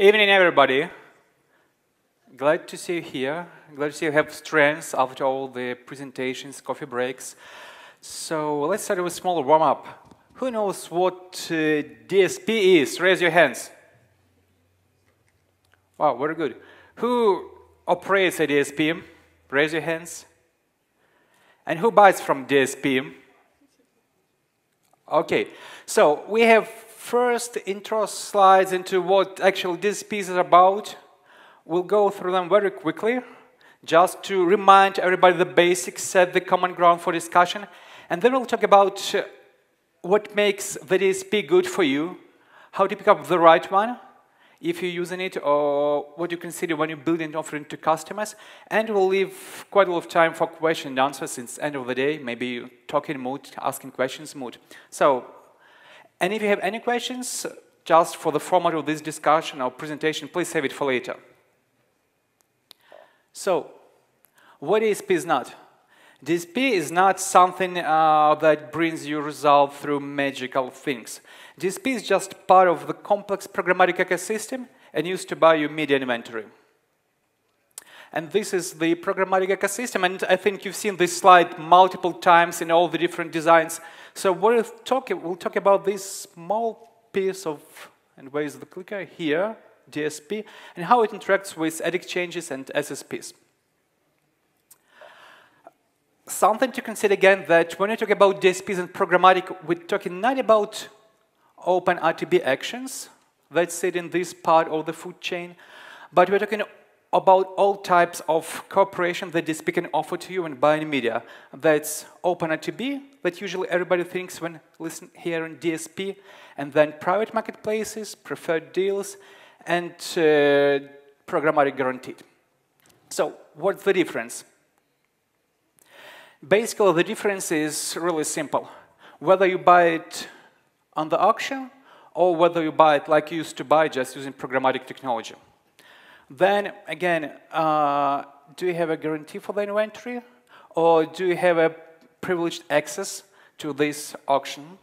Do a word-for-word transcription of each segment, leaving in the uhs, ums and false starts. Evening, everybody. Glad to see you here. Glad to see you have strength after all the presentations, coffee breaks. So let's start with a small warm-up. Who knows what uh, D S P is? Raise your hands. Wow, very good. Who operates a D S P? Raise your hands. And who buys from D S P? Okay, so we have first intro slides into what actually D S P is about. We'll go through them very quickly, just to remind everybody the basics, set the common ground for discussion, and then we'll talk about what makes the D S P good for you, how to pick up the right one if you're using it, or what you consider when you build an offering to customers, and we'll leave quite a lot of time for question and answers since end of the day, maybe talking mood, asking questions mood. So, and if you have any questions, just for the format of this discussion or presentation, please save it for later. So, what D S P is not? D S P is not something uh, that brings you result through magical things. D S P is just part of the complex programmatic ecosystem and used to buy your media inventory. And this is the programmatic ecosystem, and I think you've seen this slide multiple times in all the different designs. So we'll talk, we'll talk about this small piece of, and where is the clicker? Here, D S P, and how it interacts with ad exchanges and S S Ps. Something to consider again that when we talk about D S Ps and programmatic, we're talking not about open R T B actions that sit in this part of the food chain, but we're talking about all types of cooperation that D S P can offer to you when buying media. That's open R T B, that usually everybody thinks when listening here in D S P, and then private marketplaces, preferred deals, and uh, programmatic guaranteed. So, what's the difference? Basically, the difference is really simple. Whether you buy it on the auction or whether you buy it like you used to buy just using programmatic technology. Then, again, uh, do you have a guarantee for the inventory? Or do you have a privileged access to this auction?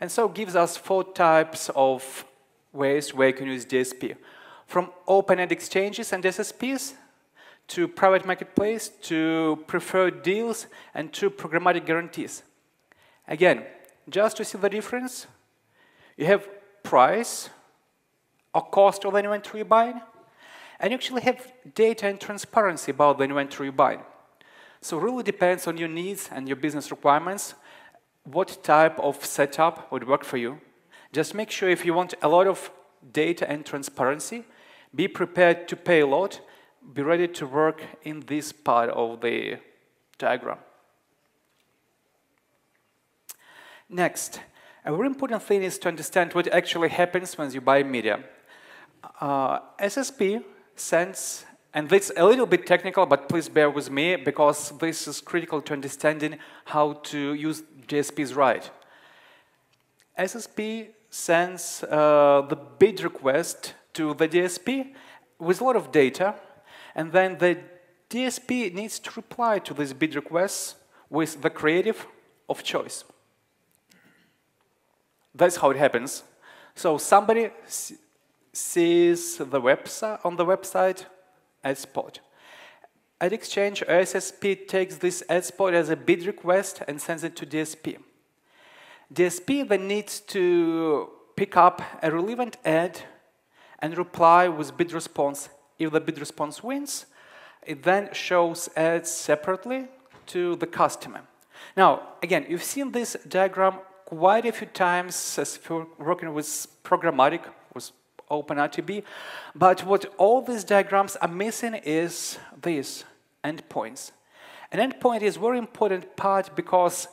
And so it gives us four types of ways where you can use D S P. From open ad exchanges and S S Ps, to private marketplace, to preferred deals, and to programmatic guarantees. Again, just to see the difference, you have price or cost of the inventory you buy, and you actually have data and transparency about the inventory you buy. So it really depends on your needs and your business requirements, what type of setup would work for you. Just make sure if you want a lot of data and transparency, be prepared to pay a lot, be ready to work in this part of the diagram. Next, a very important thing is to understand what actually happens when you buy media. Uh, S S P sends, and it's a little bit technical, but please bear with me because this is critical to understanding how to use D S Ps right. S S P sends uh, the bid request to the D S P with a lot of data. And then the D S P needs to reply to these bid requests with the creative of choice. That's how it happens. So somebody sees the website on the website ad spot. Ad exchange or S S P takes this ad spot as a bid request and sends it to D S P. D S P then needs to pick up a relevant ad and reply with bid response. If the bid response wins, it then shows ads separately to the customer. Now, again, you've seen this diagram quite a few times as if you're working with programmatic, with OpenRTB, but what all these diagrams are missing is these endpoints. An endpoint is a very important part because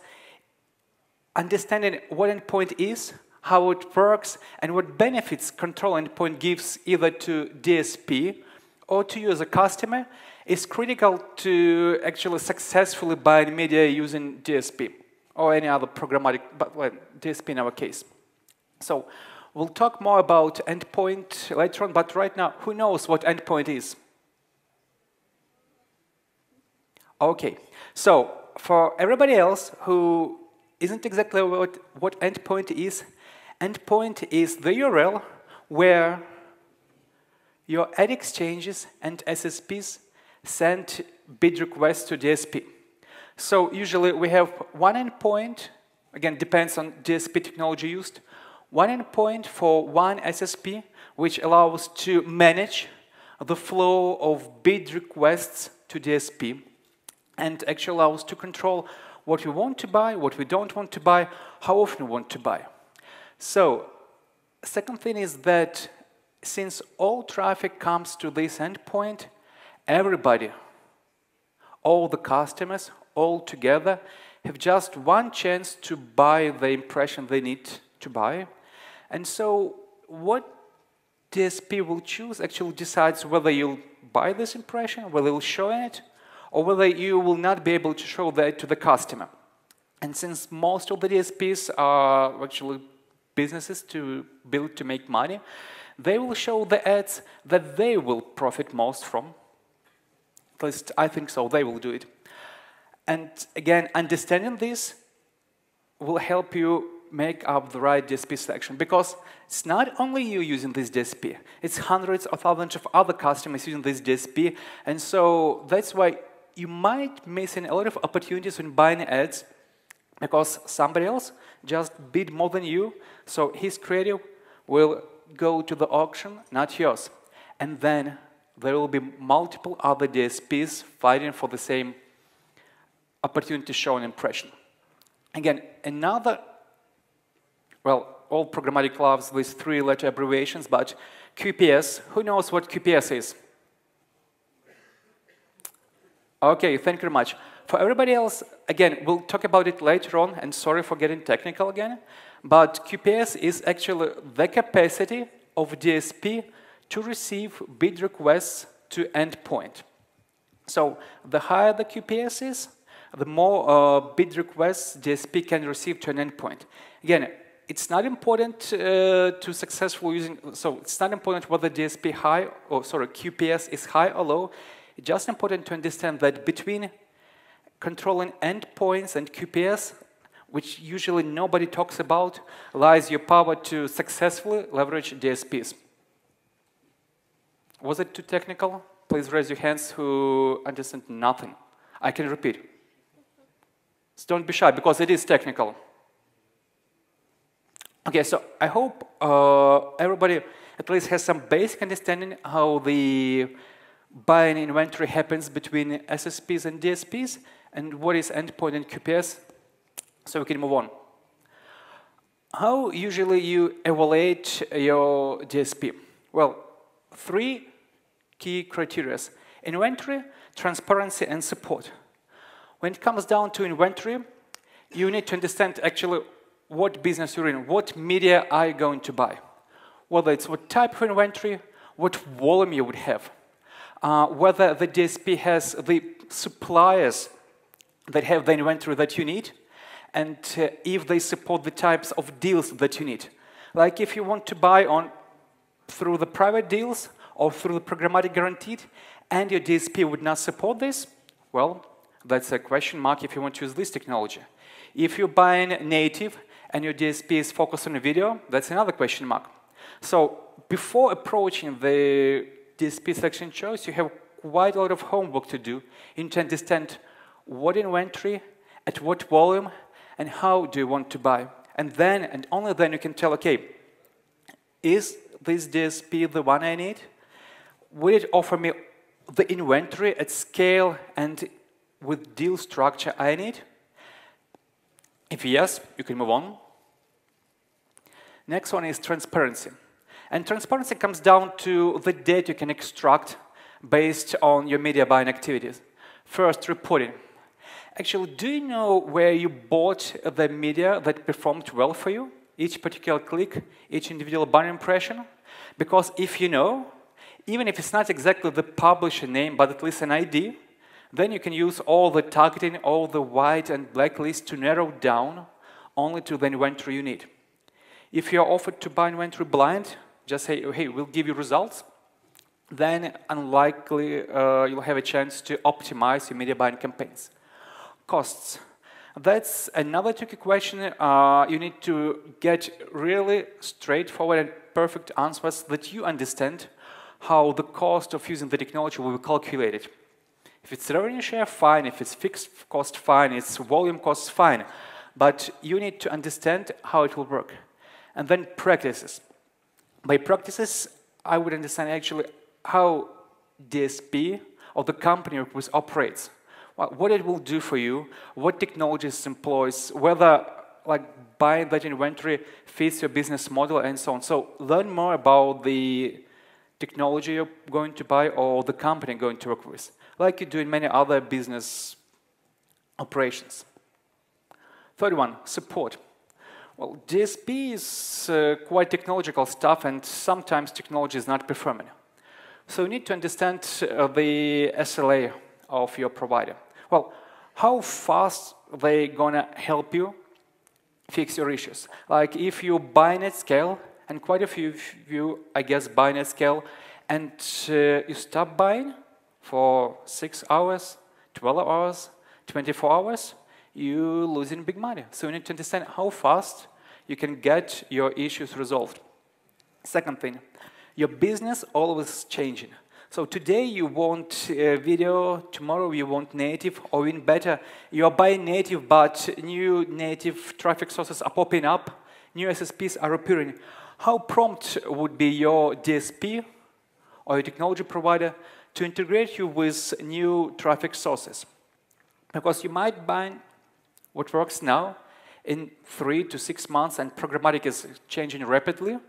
understanding what endpoint is, how it works, and what benefits control endpoint gives either to D S P or to you as a customer is critical to actually successfully buying media using D S P or any other programmatic, but well, D S P in our case. So we'll talk more about endpoint later on, but right now, who knows what endpoint is? Okay, so for everybody else who isn't exactly what, what endpoint is, endpoint is the U R L where your ad exchanges and S S Ps send bid requests to D S P. So usually we have one endpoint, again, depends on D S P technology used, one endpoint for one S S P, which allows to manage the flow of bid requests to D S P and actually allows to control what we want to buy, what we don't want to buy, how often we want to buy. So, second thing is that since all traffic comes to this endpoint, everybody, all the customers, all together, have just one chance to buy the impression they need to buy. And so, what D S P will choose actually decides whether you'll buy this impression, whether you'll show it, or whether you will not be able to show that to the customer. And since most of the D S Ps are actually businesses to build to make money, they will show the ads that they will profit most from. At least I think so, they will do it. And again, understanding this will help you make up the right D S P selection, because it's not only you using this D S P, it's hundreds or thousands of other customers using this D S P, and so that's why you might miss a lot of opportunities when buying ads, because somebody else just bid more than you, so his creative will go to the auction, not yours. And then there will be multiple other D S Ps fighting for the same opportunity to show an impression. Again, another Well, all programmatic loves these three-letter abbreviations, but Q P S, who knows what Q P S is? Okay, thank you very much. For everybody else, again, we'll talk about it later on, and sorry for getting technical again, but Q P S is actually the capacity of D S P to receive bid requests to endpoint. So the higher the Q P S is, the more uh, bid requests D S P can receive to an endpoint. Again, it's not important uh, to successful using, so it's not important whether D S P high, or sorry, Q P S is high or low. It's just important to understand that between controlling endpoints and Q P S, which usually nobody talks about, lies your power to successfully leverage D S Ps. Was it too technical? Please raise your hands who understand nothing. I can repeat. So don't be shy, because it is technical. Okay, so I hope uh, everybody at least has some basic understanding how the buying inventory happens between S S Ps and D S Ps, and what is endpoint and Q P S, so we can move on. How usually you evaluate your D S P? Well, three key criteria: inventory, transparency, and support. When it comes down to inventory, you need to understand actually what business you're in, what media are you going to buy, whether it's what type of inventory, what volume you would have, uh, whether the D S P has the suppliers that have the inventory that you need, and uh, if they support the types of deals that you need. Like if you want to buy on through the private deals or through the programmatic guaranteed, and your D S P would not support this, well, that's a question mark if you want to use this technology. If you're buying native, and your D S P is focused on video, that's another question mark. So before approaching the D S P selection choice, you have quite a lot of homework to do in to understand what inventory, at what volume, and how do you want to buy. And then, and only then, you can tell, okay, is this D S P the one I need? Will it offer me the inventory at scale and with deal structure I need? If yes, you can move on. Next one is transparency. And transparency comes down to the data you can extract based on your media buying activities. First, reporting. Actually, do you know where you bought the media that performed well for you? Each particular click, each individual buying impression? Because if you know, even if it's not exactly the publisher name, but at least an I D, then you can use all the targeting, all the white and black lists to narrow down only to the inventory you need. If you're offered to buy inventory blind, just say, hey, we'll give you results, then unlikely uh, you'll have a chance to optimize your media buying campaigns. Costs. That's another tricky question. Uh, you need to get really straightforward and perfect answers that you understand how the cost of using the technology will be calculated. If it's revenue share, fine. If it's fixed cost, fine. If it's volume cost, fine. But you need to understand how it will work. And then practices. By practices, I would understand actually how D S P or the company operates. What it will do for you, what technologies it employs, whether like buying that inventory fits your business model, and so on. So learn more about the technology you're going to buy or the company you're going to work with, like you do in many other business operations. Third one, support. Well, D S P is uh, quite technological stuff, and sometimes technology is not performing. So you need to understand uh, the S L A of your provider. Well, how fast they're gonna help you fix your issues. Like if you buy net scale, and quite a few of you, I guess, buy net scale, and uh, you stop buying for six hours, twelve hours, twenty-four hours, you're losing big money. So you need to understand how fast you can get your issues resolved. Second thing, your business always changing. So today you want uh, video, tomorrow you want native, or even better, you are buying native, but new native traffic sources are popping up, new S S Ps are appearing. How prompt would be your D S P or your technology provider to integrate you with new traffic sources? Because you might buy what works now in three to six months, and programmatic is changing rapidly.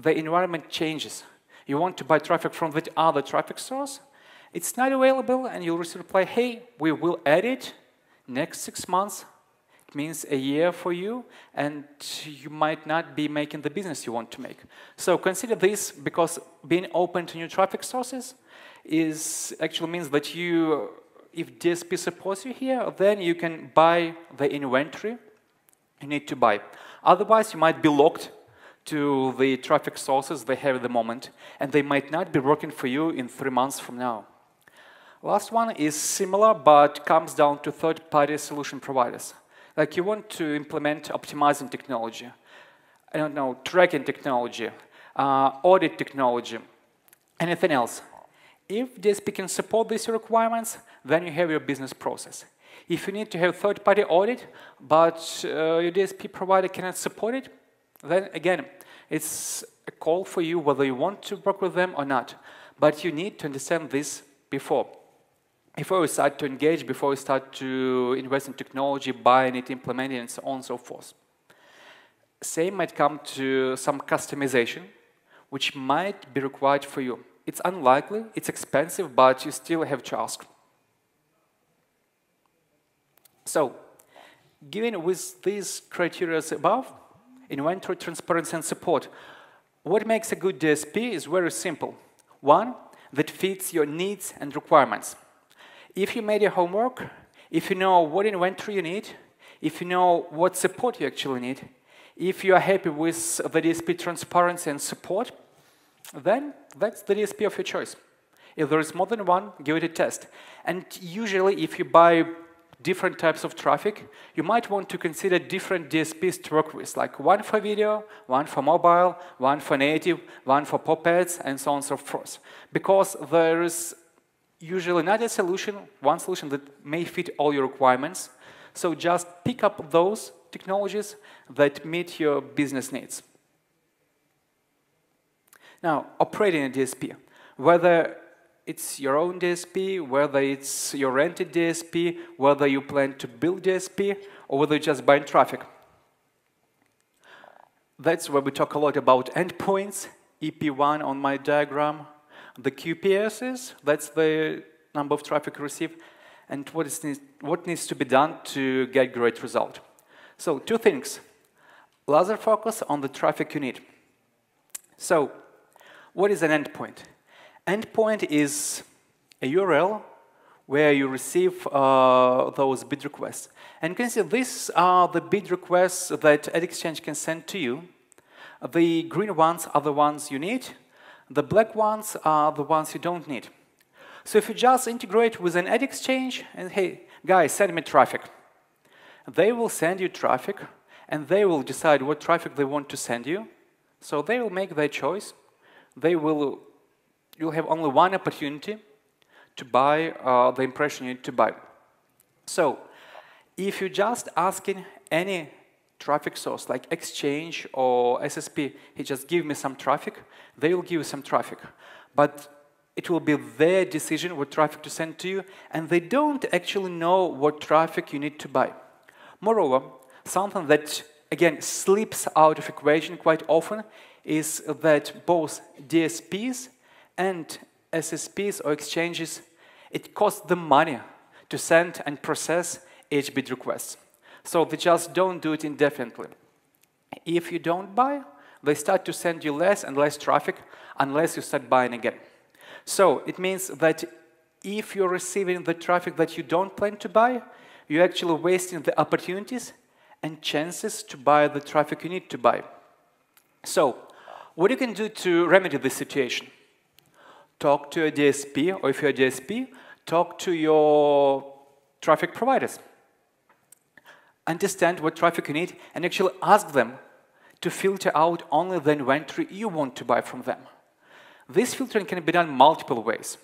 The environment changes. You want to buy traffic from that other traffic source, it's not available, and you'll receive a reply, hey, we will add it next six months. It means a year for you, and you might not be making the business you want to make. So consider this, because being open to new traffic sources is actually means that you, if D S P supports you here, then you can buy the inventory you need to buy. Otherwise, you might be locked to the traffic sources they have at the moment, and they might not be working for you in three months from now. Last one is similar, but comes down to third-party solution providers. Like you want to implement optimizing technology, I don't know, tracking technology, uh, audit technology, anything else. If D S P can support these requirements, then you have your business process. If you need to have third-party audit, but uh, your D S P provider cannot support it, then again, it's a call for you whether you want to work with them or not. But you need to understand this before. Before you start to engage, before you start to invest in technology, buying it, implementing it, and so on and so forth. Same might come to some customization, which might be required for you. It's unlikely, it's expensive, but you still have to ask. So, given with these criteria above, inventory, transparency, and support. What makes a good D S P is very simple. One, that fits your needs and requirements. If you made your homework, if you know what inventory you need, if you know what support you actually need, if you are happy with the D S P transparency and support, then that's the D S P of your choice. If there is more than one, give it a test. And usually, if you buy different types of traffic, you might want to consider different D S Ps to work with, like one for video, one for mobile, one for native, one for pop ads, and so on and so forth. Because there is usually not a solution, one solution that may fit all your requirements. So just pick up those technologies that meet your business needs. Now, operating a D S P, whether it's your own D S P, whether it's your rented D S P, whether you plan to build D S P, or whether you're just buying traffic. That's where we talk a lot about endpoints, E P one on my diagram, the Q P Ss, that's the number of traffic received, and what, is ne what needs to be done to get great result. So two things. Laser focus on the traffic you need. So what is an endpoint? Endpoint is a U R L where you receive uh, those bid requests. And you can see these are the bid requests that AdExchange can send to you. The green ones are the ones you need. The black ones are the ones you don't need. So if you just integrate with an AdExchange and, hey, guys, send me traffic. They will send you traffic, and they will decide what traffic they want to send you. So they will make their choice. They will you have only one opportunity to buy uh, the impression you need to buy. So, if you're just asking any traffic source, like Exchange or S S P, he just give me some traffic, they will give you some traffic. But it will be their decision what traffic to send to you, and they don't actually know what traffic you need to buy. Moreover, something that, again, slips out of equation quite often is that both D S Ps and S S Ps or exchanges, it costs them money to send and process each bid requests. So they just don't do it indefinitely. If you don't buy, they start to send you less and less traffic unless you start buying again. So it means that if you're receiving the traffic that you don't plan to buy, you're actually wasting the opportunities and chances to buy the traffic you need to buy. So what you can do to remedy this situation? Talk to your D S P, or if you're a D S P, talk to your traffic providers. Understand what traffic you need and actually ask them to filter out only the inventory you want to buy from them. This filtering can be done multiple ways.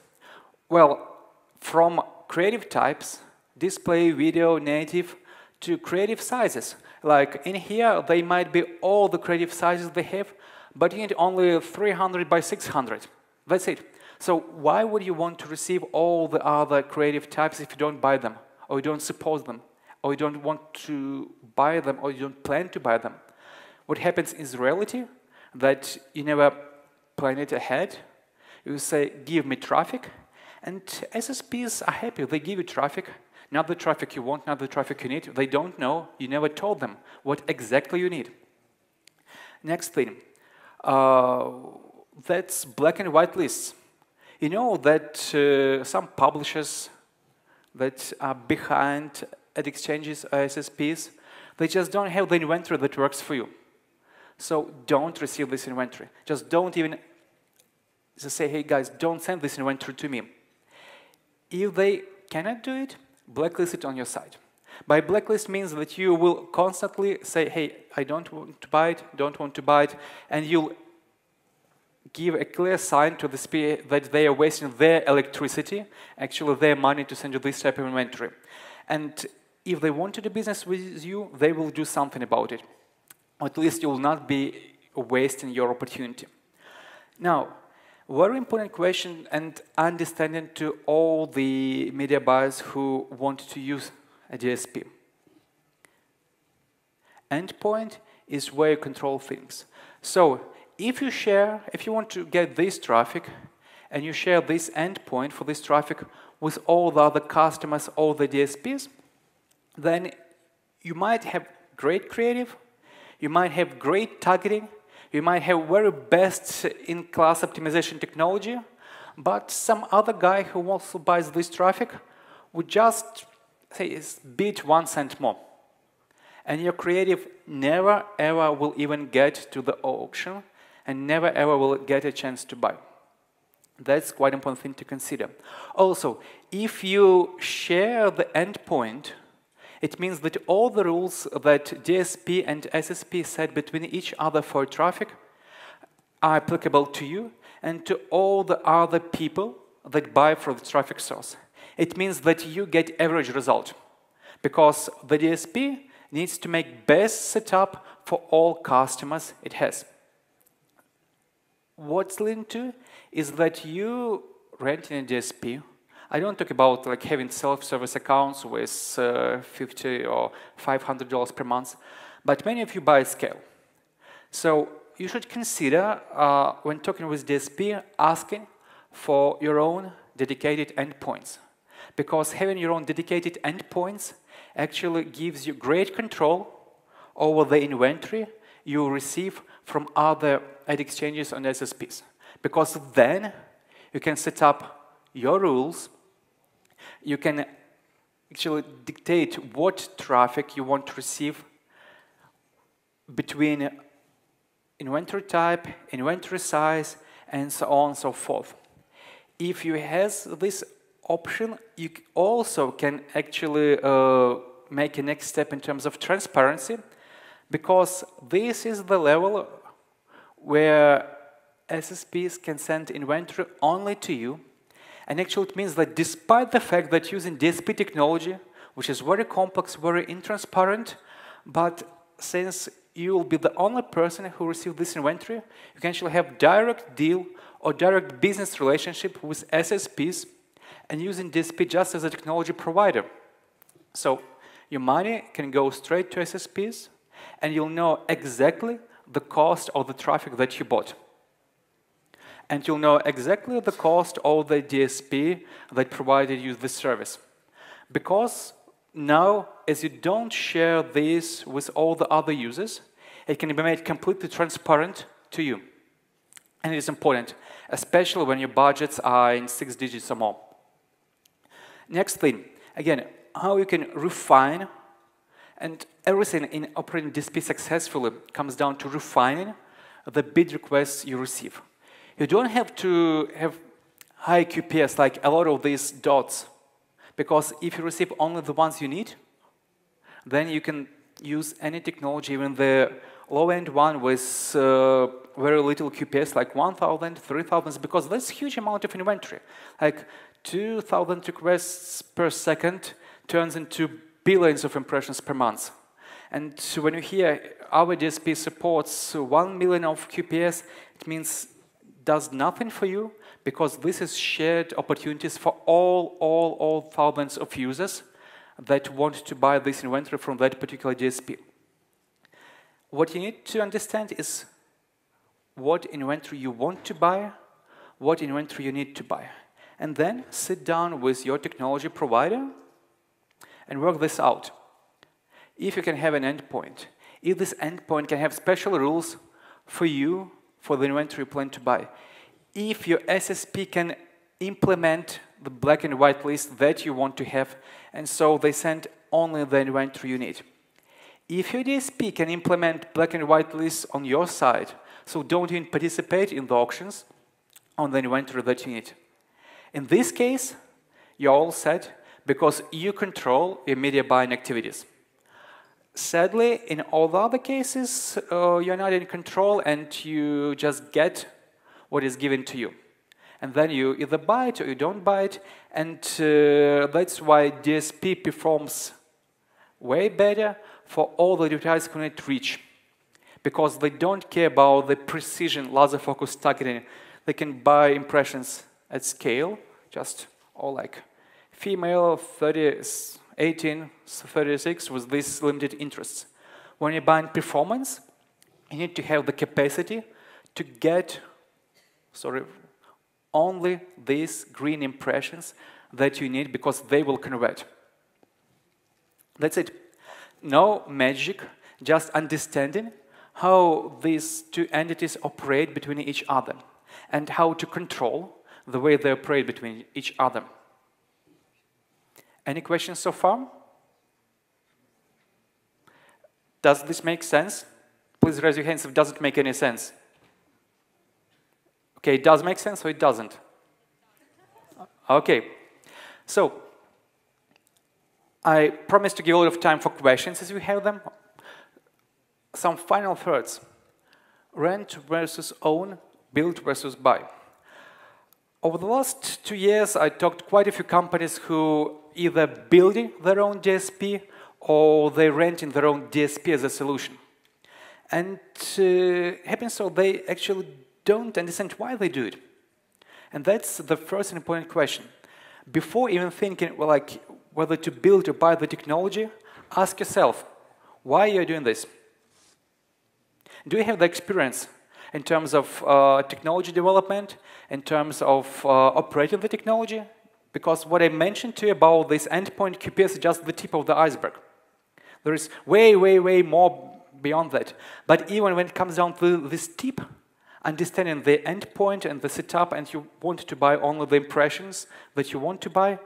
Well, from creative types, display, video, native, to creative sizes. Like in here, they might be all the creative sizes they have, but you need only three hundred by six hundred. That's it. So why would you want to receive all the other creative types if you don't buy them, or you don't support them, or you don't want to buy them, or you don't plan to buy them? What happens is reality, that you never plan it ahead. You say, give me traffic, and S S Ps are happy. They give you traffic, not the traffic you want, not the traffic you need. They don't know. You never told them what exactly you need. Next thing, uh, that's black and white lists. You know that uh, some publishers that are behind at exchanges or S S Ps, they just don't have the inventory that works for you. So don't receive this inventory. Just don't even just say, hey guys, don't send this inventory to me. If they cannot do it, blacklist it on your site. By blacklist means that you will constantly say, hey, I don't want to buy it, don't want to buy it, and you'll give a clear sign to the S S P that they are wasting their electricity, actually their money, to send you this type of inventory. And if they want to do business with you, they will do something about it. At least you will not be wasting your opportunity. Now, very important question and understanding to all the media buyers who want to use a D S P. Endpoint is where you control things. So if you share, if you want to get this traffic and you share this endpoint for this traffic with all the other customers, all the D S Ps, then you might have great creative, you might have great targeting, you might have very best in-class optimization technology, but some other guy who also buys this traffic would just say, bid one cent more. And your creative never ever will even get to the auction and never ever will get a chance to buy. That's quite an important thing to consider. Also, if you share the endpoint, it means that all the rules that D S P and S S P set between each other for traffic are applicable to you and to all the other people that buy from the traffic source. It means that you get average result, because the D S P needs to make best setup for all customers it has. What's leading to is that you renting a D S P. I don't talk about like having self-service accounts with uh, fifty or five hundred dollars per month, but many of you buy scale. So you should consider, uh, when talking with D S P, asking for your own dedicated endpoints, because having your own dedicated endpoints actually gives you great control over the inventory you receive from other ad exchanges and S S Ps, because then you can set up your rules, you can actually dictate what traffic you want to receive between inventory type, inventory size, and so on and so forth. If you have this option, you also can actually uh, make a next step in terms of transparency, because this is the level where S S Ps can send inventory only to you. And actually, it means that despite the fact that using D S P technology, which is very complex, very intransparent, but since you will be the only person who received this inventory, you can actually have direct deal or direct business relationship with S S Ps and using D S P just as a technology provider. So your money can go straight to S S Ps, and you'll know exactly the cost of the traffic that you bought. And you'll know exactly the cost of the D S P that provided you this service. Because now, as you don't share this with all the other users, it can be made completely transparent to you. And it is important, especially when your budgets are in six digits or more. Next thing, again, how you can refine, and everything in operating D S P successfully comes down to refining the bid requests you receive. You don't have to have high Q P S like a lot of these dots, because if you receive only the ones you need, then you can use any technology, even the low-end one with uh, very little Q P S, like one thousand, three thousand, because there's a huge amount of inventory. Like two thousand requests per second turns into billions of impressions per month. And so when you hear our D S P supports one million of Q P S, it means does nothing for you, because this is shared opportunities for all, all, all thousands of users that want to buy this inventory from that particular D S P. What you need to understand is what inventory you want to buy, what inventory you need to buy. And then sit down with your technology provider and work this out. If you can have an endpoint, if this endpoint can have special rules for you, for the inventory you plan to buy. If your S S P can implement the black and white list that you want to have, and so they send only the inventory you need. If your D S P can implement black and white lists on your side, so don't even participate in the auctions on the inventory that you need. In this case, you're all set, because you control your media buying activities. Sadly, in all the other cases, uh, you're not in control, and you just get what is given to you. And then you either buy it or you don't buy it, and uh, that's why D S P performs way better for all the advertisers who need reach, because they don't care about the precision laser-focused targeting. They can buy impressions at scale, just all like female, thirty, eighteen, thirty-six with these limited interests. When you buy in performance, you need to have the capacity to get sorry, only these green impressions that you need, because they will convert. That's it. No magic, just understanding how these two entities operate between each other and how to control the way they operate between each other. Any questions so far? Does this make sense? Please raise your hands if it doesn't make any sense. Okay, it does make sense or it doesn't? Okay. So, I promise to give a lot of time for questions as we have them. Some final thoughts. Rent versus own, build versus buy. Over the last two years, I talked to quite a few companies who either building their own D S P or they renting their own D S P as a solution. And uh, happens so they actually don't understand why they do it. And that's the first important question. Before even thinking well, like, whether to build or buy the technology, ask yourself, why are you doing this? Do you have the experience in terms of uh, technology development, in terms of uh, operating the technology? Because what I mentioned to you about this endpoint Q P S is just the tip of the iceberg. There is way, way, way more beyond that. But even when it comes down to this tip, understanding the endpoint and the setup, and you want to buy only the impressions that you want to buy,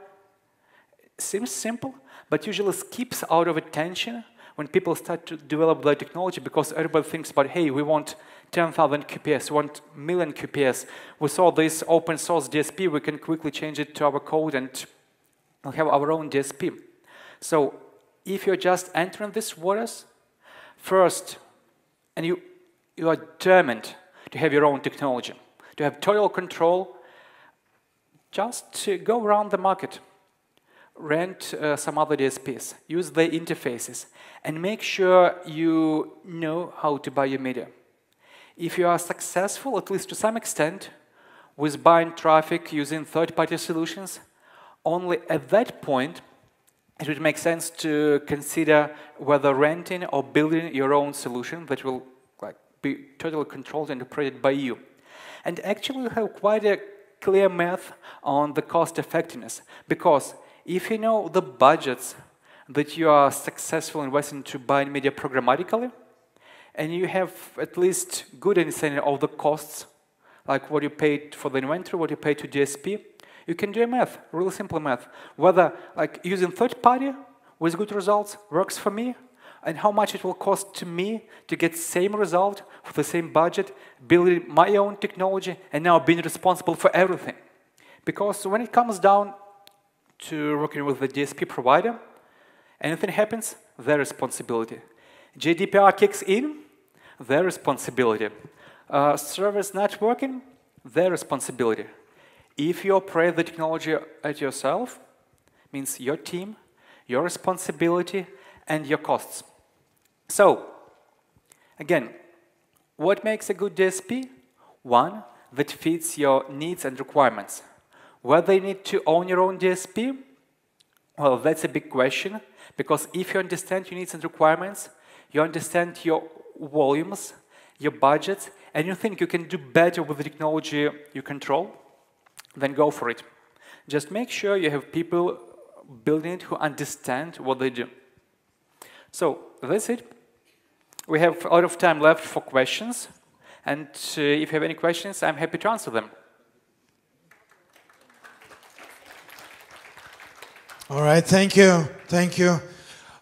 seems simple, but usually skips out of attention when people start to develop their technology, because everybody thinks about, hey, we want ten thousand Q P S, we want million Q P S. We saw this open source D S P, we can quickly change it to our code and we'll have our own D S P. So if you're just entering these waters, first, and you, you are determined to have your own technology, to have total control, just to go around the market, rent uh, some other D S Ps, use their interfaces, and make sure you know how to buy your media. If you are successful, at least to some extent, with buying traffic using third-party solutions, only at that point it would make sense to consider whether renting or building your own solution that will like, be totally controlled and operated by you. And actually, you have quite a clear math on the cost effectiveness, because if you know the budgets that you are successful investing to buy media programmatically, and you have at least good understanding of the costs, like what you paid for the inventory, what you paid to D S P, you can do a math, really simple math, whether like using third party with good results works for me, and how much it will cost to me to get same result for the same budget, building my own technology, and now being responsible for everything. Because when it comes down to working with the D S P provider, anything happens, their responsibility. G D P R kicks in, their responsibility. Uh, service not working, their responsibility. If you operate the technology at yourself, means your team, your responsibility, and your costs. So, again, what makes a good D S P? One that fits your needs and requirements. Whether you need to own your own D S P, well, that's a big question, because if you understand your needs and requirements, you understand your volumes, your budgets, and you think you can do better with the technology you control, then go for it. Just make sure you have people building it who understand what they do. So that's it. We have a lot of time left for questions, and uh, if you have any questions, I'm happy to answer them. All right, thank you, thank you.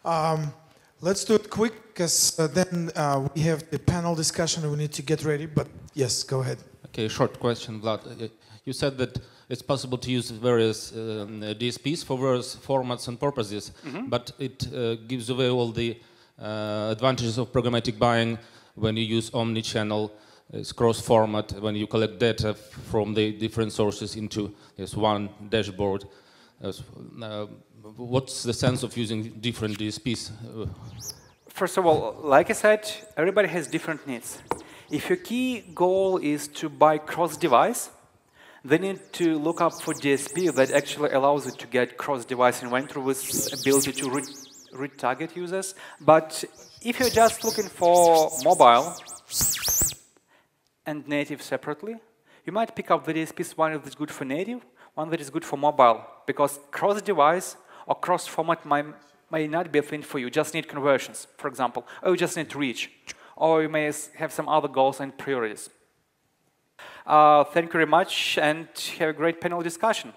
Um, let's do it quick, because uh, then uh, we have the panel discussion and we need to get ready, but yes, go ahead. Okay, short question, Vlad. You said that it's possible to use various um, D S Ps for various formats and purposes, mm-hmm. but it uh, gives away all the uh, advantages of programmatic buying when you use omni-channel, it's cross-format, when you collect data from the different sources into this one dashboard. Uh, what's the sense of using different D S Ps? First of all, like I said, everybody has different needs. If your key goal is to buy cross-device, they need to look up for D S P that actually allows it to get cross-device inventory with ability to re retarget users. But if you're just looking for mobile and native separately, you might pick up the D S Ps, one that is good for native, one that is good for mobile, because cross-device or cross-format may, may not be a thing for you. You just need conversions, for example, or you just need reach, or you may have some other goals and priorities. Uh, thank you very much, and have a great panel discussion.